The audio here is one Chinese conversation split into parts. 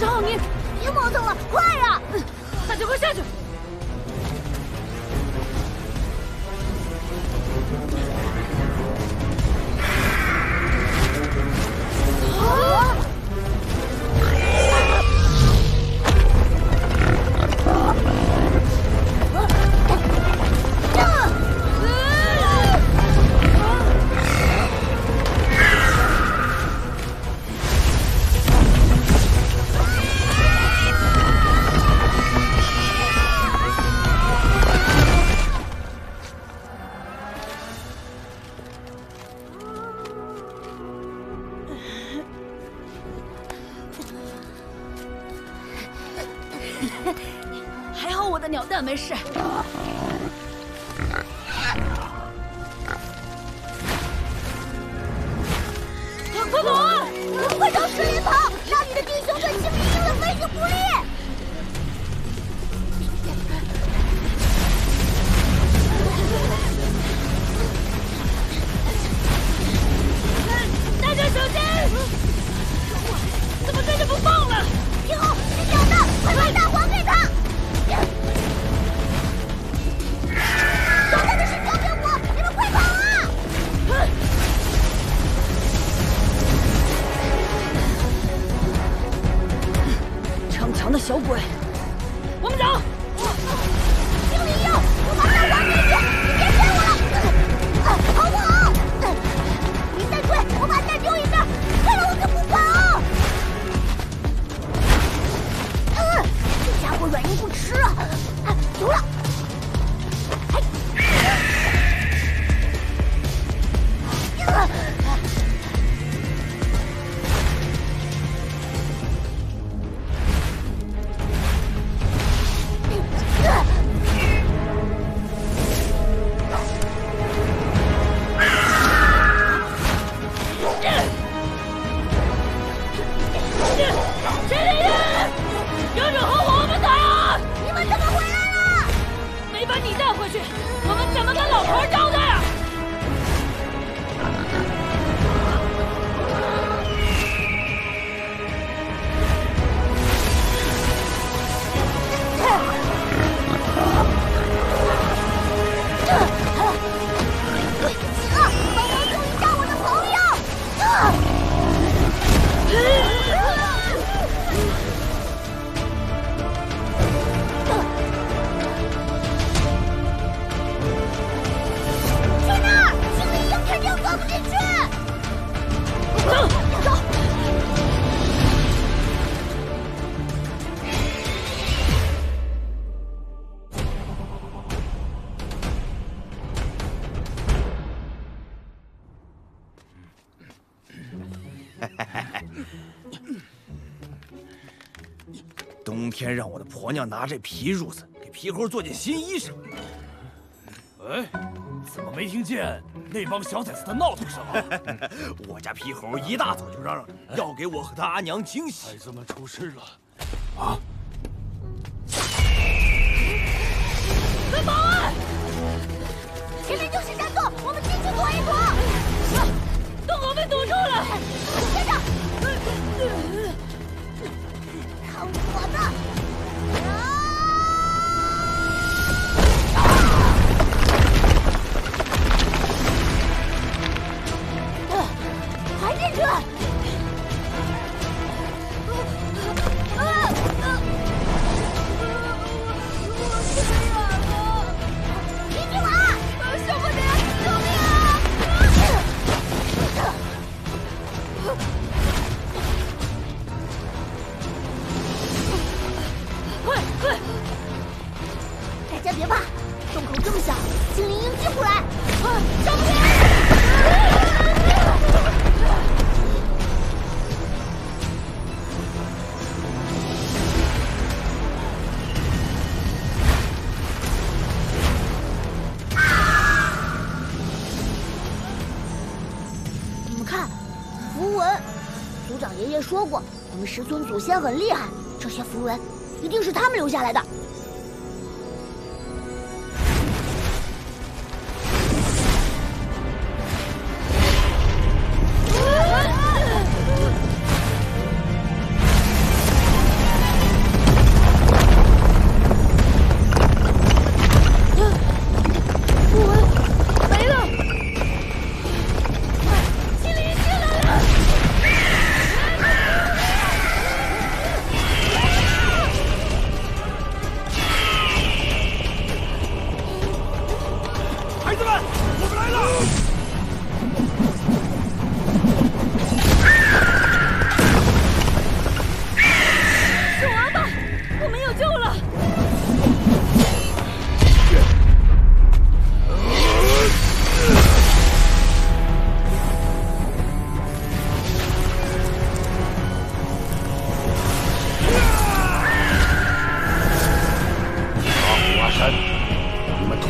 少宁，别磨蹭了，快呀！大家快下去！ 还好我的鸟蛋没事。快跑啊！快朝水里跑！那里的弟兄对清明营的非是不利。 小鬼，我们走。精灵鹰，我马上往你去，你别追我，好不好？你再追，我把蛋丢一边，快了我可不跑。这家伙软硬不吃啊！有了。 冬天让我的婆娘拿这皮褥子给皮猴做件新衣裳。哎，怎么没听见那帮小崽子的闹腾声啊？我家皮猴一大早就嚷嚷要给我和他阿娘惊喜。孩子们出事了！啊！快跑啊！前面就是山洞，我们进去躲一躲。洞口被堵住了，先生。 我的！还进去！我太远了！你干嘛？小不点，救命啊！ 大家别怕，洞口这么小，精灵鹰进不来。小不点，你们看，符文。族长爷爷说过，我们十村祖先很厉害，这些符文。 一定是他们留下来的。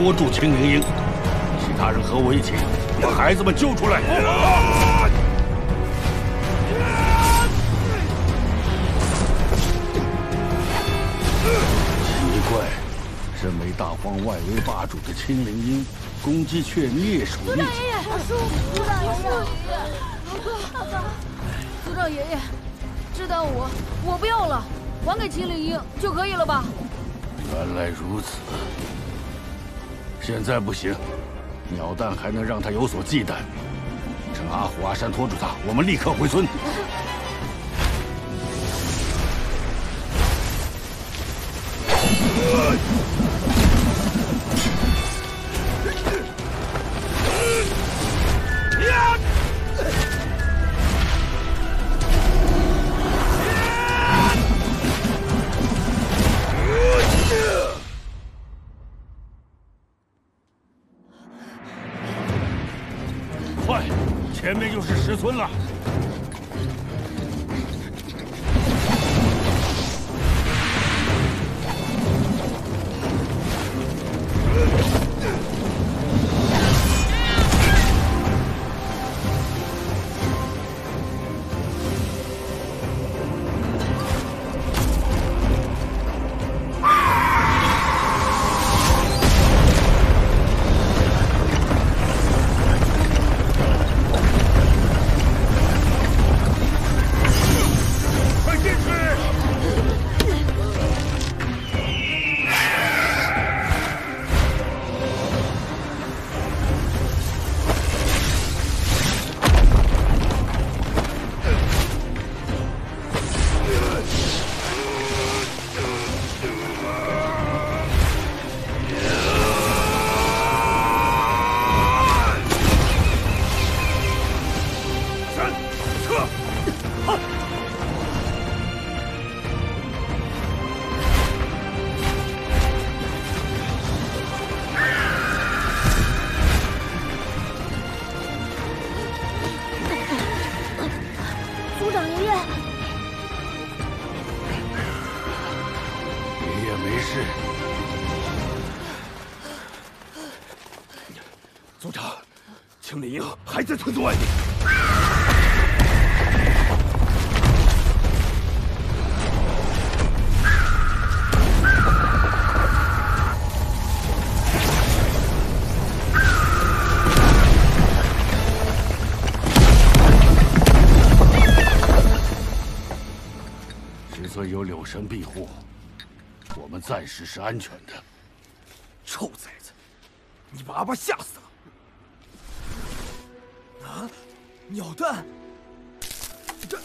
拖住秦明英，其他人和我一起把孩子们救出来。奇怪，身为大荒外围霸主的秦明英，攻击却蹑手蹑脚。族长爷爷，这段我不要了，还给秦灵英就可以了吧？ 原来如此，现在不行，鸟蛋还能让他有所忌惮。趁阿虎、阿山拖住他，我们立刻回村。村了，在村子外面。 只存有柳神庇护，我们暂时是安全的。臭崽子，你把阿爸吓死了！ 啊！鸟蛋，这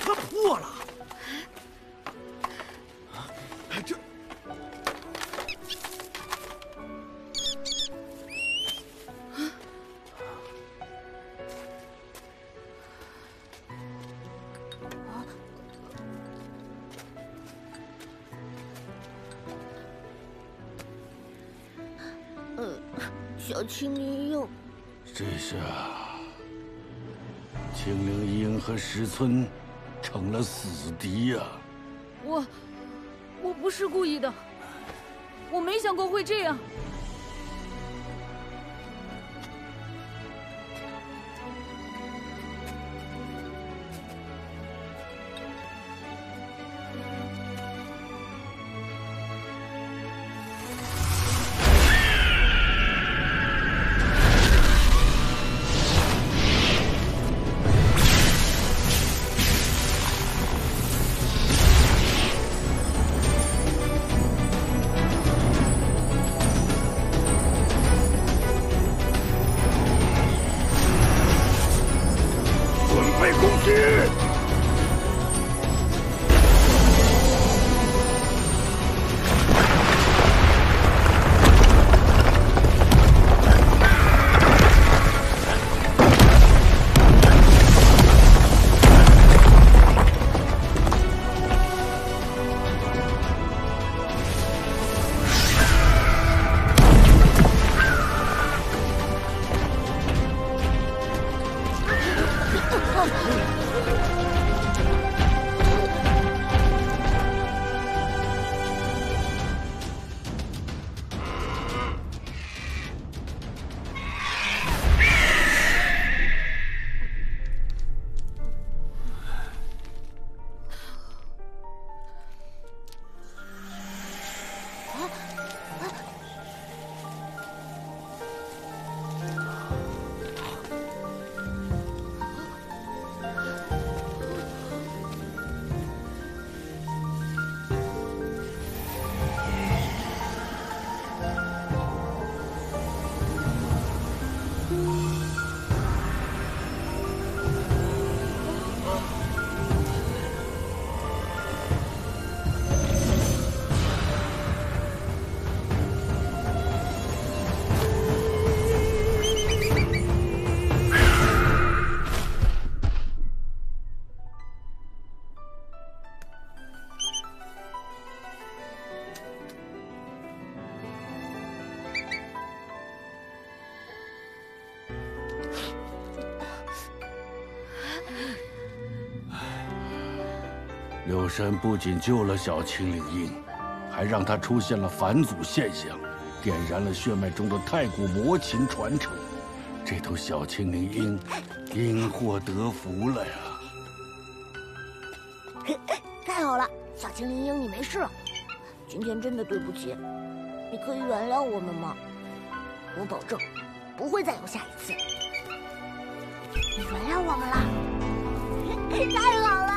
它破了！啊，这小青灵鹰，这下。 秦灵英和石村成了死敌呀！我不是故意的，我没想过会这样。六神不仅救了小青灵印，还让他出现了返祖现象，点燃了血脉中的太古魔琴传承。这头小青灵印，因祸得福了呀！太好了，小青灵印，你没事了。今天真的对不起，你可以原谅我们吗？我保证，不会再有下一次。你原谅我们了。 太好了！